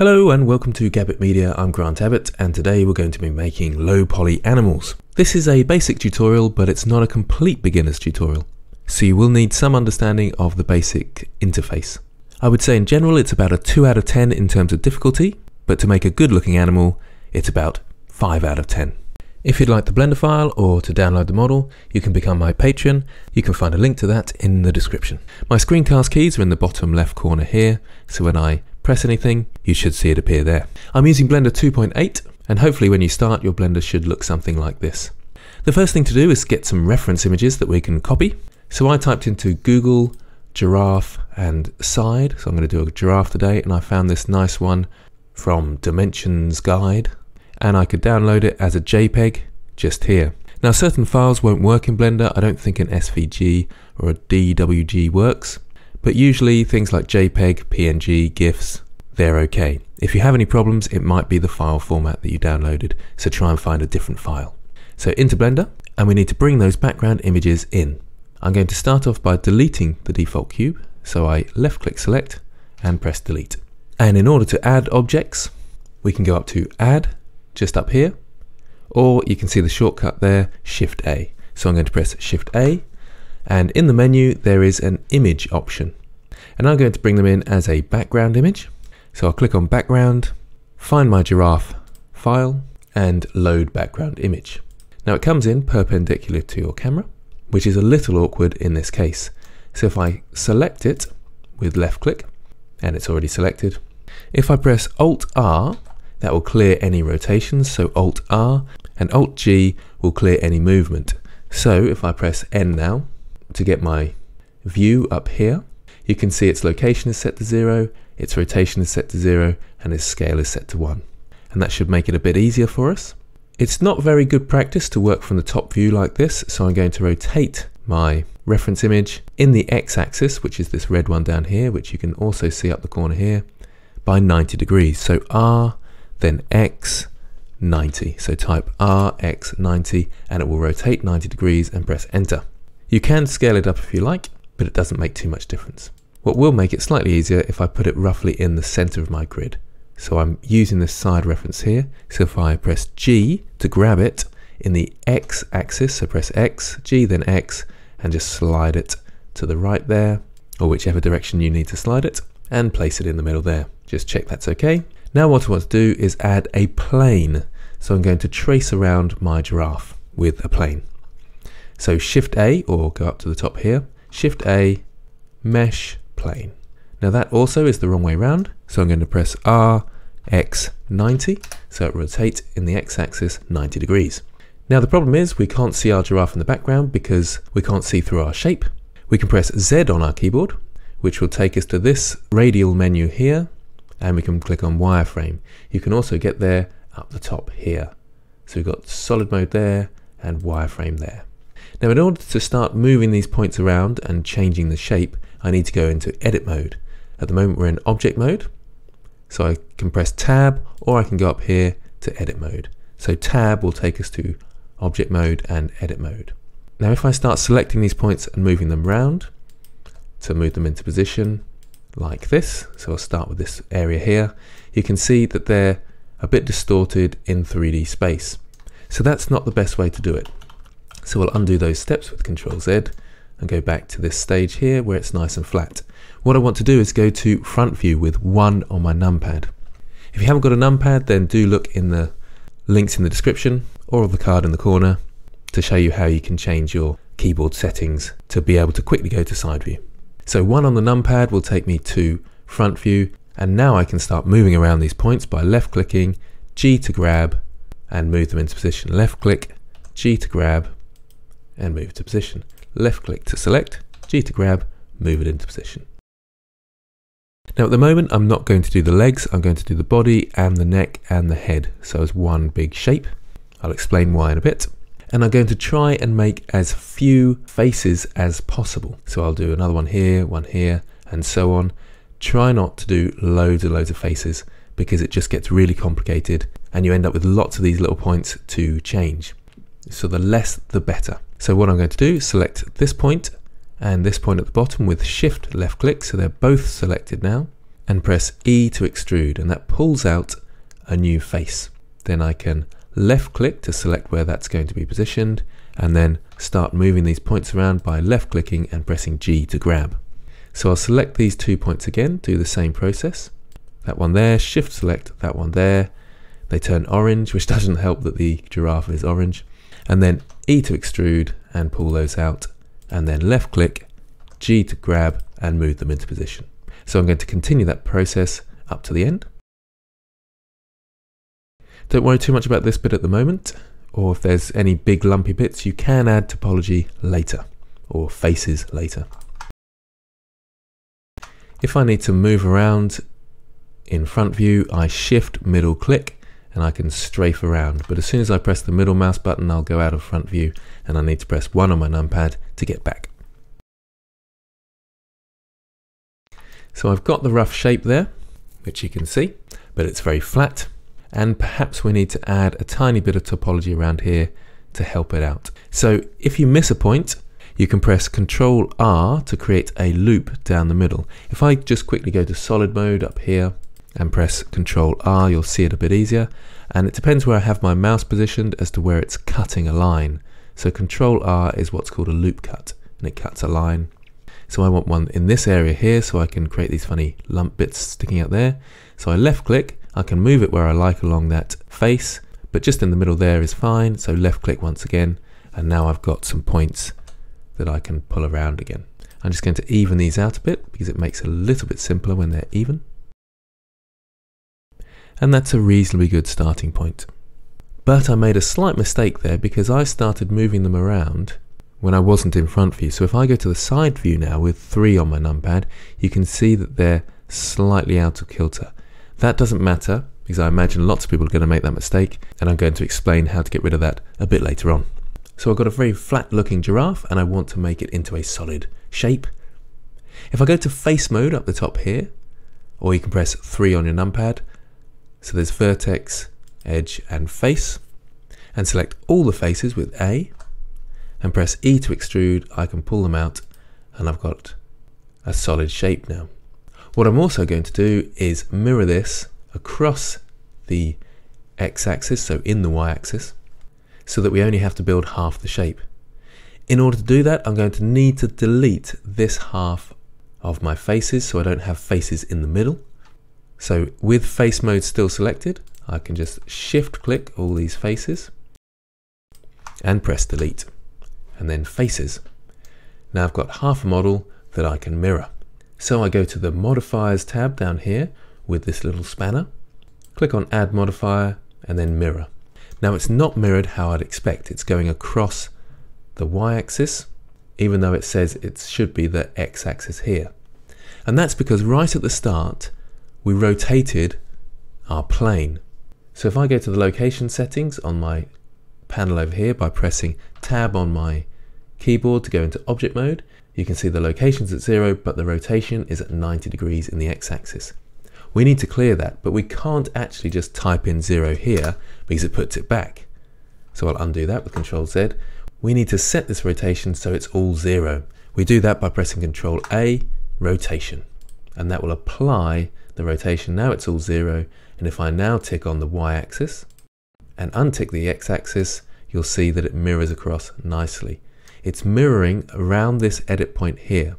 Hello and welcome to Gabbitt Media, I'm Grant Abbott and today we're going to be making low poly animals. This is a basic tutorial but it's not a complete beginner's tutorial, so you will need some understanding of the basic interface. I would say in general it's about a 2 out of 10 in terms of difficulty, but to make a good looking animal it's about 5 out of 10. If you'd like the Blender file or to download the model, you can become my patron. You can find a link to that in the description. My screencast keys are in the bottom left corner here, so when I press anything, you should see it appear there. I'm using Blender 2.8, and hopefully when you start, your Blender should look something like this. The first thing to do is get some reference images that we can copy. So I typed into Google, giraffe and side. So I'm going to do a giraffe today, and I found this nice one from Dimensions Guide, and I could download it as a JPEG just here. Now certain files won't work in Blender. I don't think an SVG or a DWG works. But usually things like JPEG, PNG, GIFs, they're okay. If you have any problems, it might be the file format that you downloaded, so try and find a different file. So into Blender, and we need to bring those background images in. I'm going to start off by deleting the default cube, so I left click select and press delete. And in order to add objects, we can go up to add, just up here, or you can see the shortcut there, Shift A. So I'm going to press Shift A, and in the menu there is an image option, and I'm going to bring them in as a background image. So I'll click on background, find my giraffe file and load background image. Now it comes in perpendicular to your camera, which is a little awkward in this case. So if I select it with left click, and it's already selected, if I press Alt R, that will clear any rotations. So Alt R, and Alt G will clear any movement. So if I press N now to get my view up here, you can see its location is set to 0, its rotation is set to 0, and its scale is set to 1. And that should make it a bit easier for us. It's not very good practice to work from the top view like this, so I'm going to rotate my reference image in the x-axis, which is this red one down here, which you can also see up the corner here, by 90 degrees. So R, then X, 90. So type RX 90 and it will rotate 90 degrees and press enter. You can scale it up if you like, but it doesn't make too much difference. What will make it slightly easier if I put it roughly in the center of my grid. So I'm using this side reference here. So if I press G to grab it in the X axis, so press X, G then X, and just slide it to the right there, or whichever direction you need to slide it, and place it in the middle there. Just check that's okay. Now what I want to do is add a plane. So I'm going to trace around my giraffe with a plane. So Shift A, or go up to the top here, Shift A, mesh plane. Now that also is the wrong way around. So I'm going to press R, X, 90. So it rotates in the x-axis 90 degrees. Now the problem is we can't see our giraffe in the background because we can't see through our shape. We can press Z on our keyboard, which will take us to this radial menu here, and we can click on wireframe. You can also get there up the top here. So we've got solid mode there and wireframe there. Now in order to start moving these points around and changing the shape, I need to go into edit mode. At the moment we're in object mode, so I can press tab or I can go up here to edit mode. So tab will take us to object mode and edit mode. Now if I start selecting these points and moving them round to move them into position, like this, so I'll start with this area here, you can see that they're a bit distorted in 3D space. So that's not the best way to do it. So we'll undo those steps with Control Z and go back to this stage here where it's nice and flat. What I want to do is go to front view with 1 on my numpad. If you haven't got a numpad, then do look in the links in the description or the card in the corner to show you how you can change your keyboard settings to be able to quickly go to side view. So 1 on the numpad will take me to front view, and now I can start moving around these points by left clicking, G to grab and move them into position. Left click, G to grab and move to position. Left click to select, G to grab, move it into position. Now at the moment I'm not going to do the legs, I'm going to do the body and the neck and the head, so as one big shape. I'll explain why in a bit. And I'm going to try and make as few faces as possible. So I'll do another one here, and so on. Try not to do loads and loads of faces because it just gets really complicated and you end up with lots of these little points to change. So the less, the better. So what I'm going to do, select this point and this point at the bottom with Shift left click, so they're both selected now. and press E to extrude, and that pulls out a new face. Then I can left click to select where that's going to be positioned, and then start moving these points around by left clicking and pressing G to grab. So I'll select these 2 points again, do the same process. That one there, shift select that one there. They turn orange, which doesn't help that the giraffe is orange. And then E to extrude and pull those out, and then left click, G to grab and move them into position. So I'm going to continue that process up to the end. Don't worry too much about this bit at the moment, or if there's any big lumpy bits, you can add topology later, or faces later. If I need to move around in front view, I shift middle click and I can strafe around. But as soon as I press the middle mouse button, I'll go out of front view, and I need to press 1 on my numpad to get back. So I've got the rough shape there, which you can see, but it's very flat. And perhaps we need to add a tiny bit of topology around here to help it out. So if you miss a point, you can press Ctrl R to create a loop down the middle. If I just quickly go to solid mode up here and press Ctrl R, you'll see it a bit easier. And it depends where I have my mouse positioned as to where it's cutting a line. So Ctrl R is what's called a loop cut, and it cuts a line. So I want one in this area here, so I can create these funny lump bits sticking out there. So I left click, I can move it where I like along that face, but just in the middle there is fine. So left click once again, and now I've got some points that I can pull around again. I'm just going to even these out a bit because it makes it a little bit simpler when they're even. And that's a reasonably good starting point. But I made a slight mistake there because I started moving them around when I wasn't in front view. So if I go to the side view now with 3 on my numpad, you can see that they're slightly out of kilter. That doesn't matter because I imagine lots of people are going to make that mistake, and I'm going to explain how to get rid of that a bit later on. So I've got a very flat looking giraffe and I want to make it into a solid shape. If I go to face mode up the top here, or you can press 3 on your numpad, so there's vertex, edge and face, and select all the faces with A and press E to extrude, I can pull them out and I've got a solid shape now. What I'm also going to do is mirror this across the x-axis, so in the y-axis, so that we only have to build half the shape. In order to do that, I'm going to need to delete this half of my faces so I don't have faces in the middle. So with face mode still selected, I can just shift click all these faces and press delete, and then faces. Now I've got half a model that I can mirror. So I go to the modifiers tab down here with this little spanner, click on add modifier and then mirror. Now it's not mirrored how I'd expect. It's going across the y-axis, even though it says it should be the x-axis here. And that's because right at the start, we rotated our plane. So if I go to the location settings on my panel over here by pressing tab on my keyboard to go into object mode, you can see the location's at 0, but the rotation is at 90 degrees in the x-axis. We need to clear that, but we can't actually just type in 0 here because it puts it back. So I'll undo that with Ctrl Z. We need to set this rotation so it's all 0. We do that by pressing Ctrl A, rotation, and that will apply the rotation. Now it's all 0, and if I now tick on the y-axis and untick the x-axis, you'll see that it mirrors across nicely. It's mirroring around this edit point here.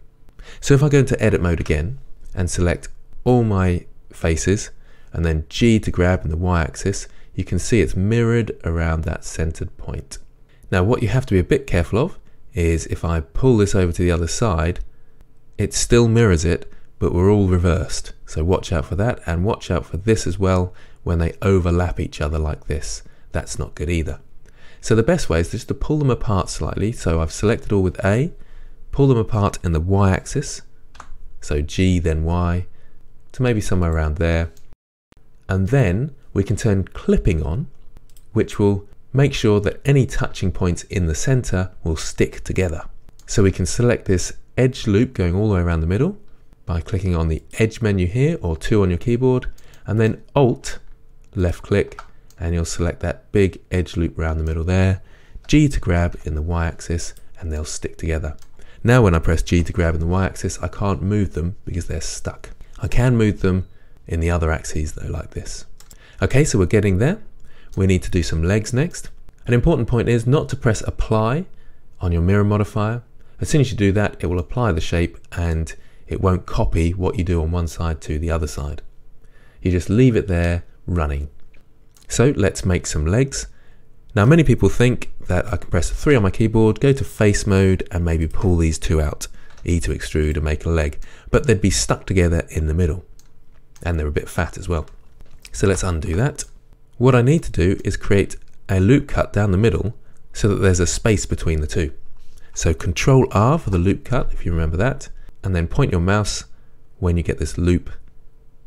So if I go into edit mode again and select all my faces and then G to grab in the y-axis, you can see it's mirrored around that centered point. Now what you have to be a bit careful of is if I pull this over to the other side, it still mirrors it, but we're all reversed. So watch out for that, and watch out for this as well when they overlap each other like this. That's not good either. So the best way is just to pull them apart slightly. So I've selected all with A, pull them apart in the y-axis, so G then Y, to maybe somewhere around there. And then we can turn clipping on, which will make sure that any touching points in the center will stick together. So we can select this edge loop going all the way around the middle by clicking on the edge menu here, or 2 on your keyboard, and then Alt, left click, and you'll select that big edge loop around the middle there, G to grab in the y-axis, and they'll stick together. Now when I press G to grab in the y-axis, I can't move them because they're stuck. I can move them in the other axes though, like this. Okay, so we're getting there. We need to do some legs next. An important point is not to press apply on your mirror modifier. As soon as you do that, it will apply the shape and it won't copy what you do on one side to the other side. You just leave it there running. So let's make some legs. Now many people think that I can press 3 on my keyboard, go to face mode and maybe pull these two out, E to extrude and make a leg, but they'd be stuck together in the middle and they're a bit fat as well. So let's undo that. What I need to do is create a loop cut down the middle so that there's a space between the two. So Control R for the loop cut, if you remember that, and then point your mouse when you get this loop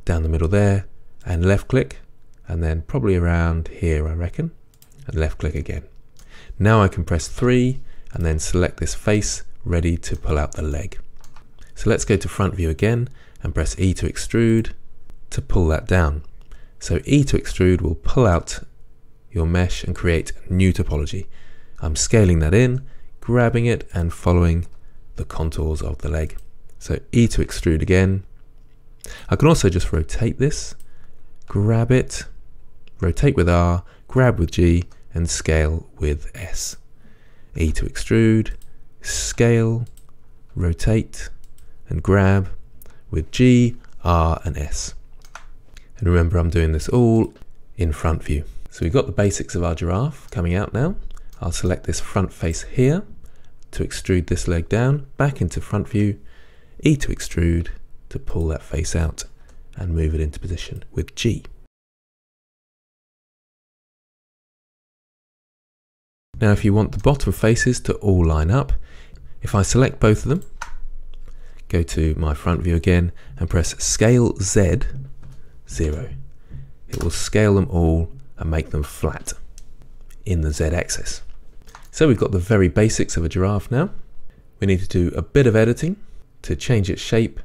down the middle there and left click, and then probably around here I reckon, and left click again. Now I can press 3 and then select this face ready to pull out the leg. So let's go to front view again and press E to extrude to pull that down. So E to extrude will pull out your mesh and create new topology. I'm scaling that in, grabbing it and following the contours of the leg. So E to extrude again. I can also just rotate this, grab it, rotate with R, grab with G and scale with S. E to extrude, scale, rotate and grab with G, R and S. And remember I'm doing this all in front view. So we've got the basics of our giraffe coming out now. I'll select this front face here to extrude this leg down, back into front view, E to extrude to pull that face out and move it into position with G. Now if you want the bottom faces to all line up, if I select both of them, go to my front view again and press scale Z 0. It will scale them all and make them flat in the Z-axis. So we've got the very basics of a giraffe now. We need to do a bit of editing to change its shape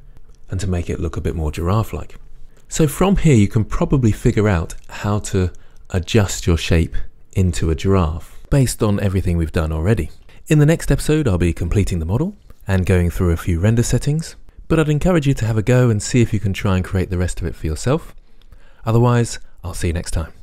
and to make it look a bit more giraffe-like. So from here you can probably figure out how to adjust your shape into a giraffe based on everything we've done already. In the next episode I'll be completing the model and going through a few render settings, but I'd encourage you to have a go and see if you can try and create the rest of it for yourself. Otherwise, I'll see you next time.